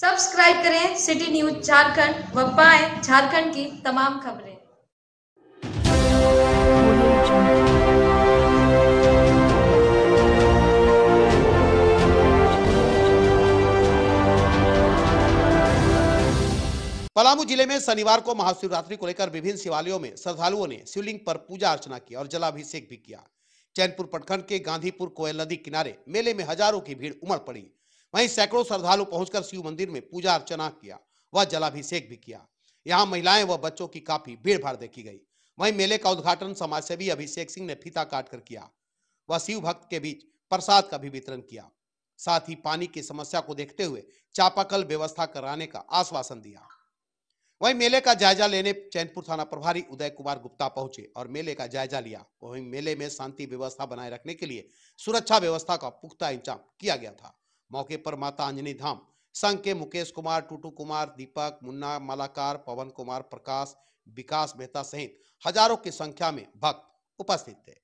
Subscribe करें city news Jharkhand व पाएं झारखंड की तमाम खबरें। पलामू जिले में शनिवार को महाशिवरात्रि को लेकर विभिन्न शिवालयों में श्रद्धालुओं ने शिवलिंग पर पूजा अर्चना की और जलाभिषेक भी किया। चैनपुर प्रखंड के गांधीपुर कोयल नदी किनारे मेले में हजारों की भीड़ उमड़ पड़ी। वहीं सैकड़ों श्रद्धालु पहुंचकर शिव मंदिर में पूजा अर्चना किया व जलाभिषेक भी किया। यहाँ महिलाएं व बच्चों की काफी भीड़ भाड़ देखी गई। वहीं मेले का उद्घाटन समाजसेवी अभिषेक सिंह ने फीता काटकर किया व शिव भक्त के बीच प्रसाद का भी वितरण किया। साथ ही पानी की समस्या को देखते हुए चापाकल व्यवस्था कराने का आश्वासन दिया। वहीं मेले का जायजा लेने चैनपुर थाना प्रभारी उदय कुमार गुप्ता पहुंचे और मेले का जायजा लिया। वहीं मेले में शांति व्यवस्था बनाए रखने के लिए सुरक्षा व्यवस्था का पुख्ता इंतजाम किया गया था। मौके पर माता अंजनी धाम संघ के मुकेश कुमार, टूटू कुमार, दीपक मुन्ना, मालाकार, पवन कुमार, प्रकाश विकास मेहता सहित हजारों की संख्या में भक्त उपस्थित थे।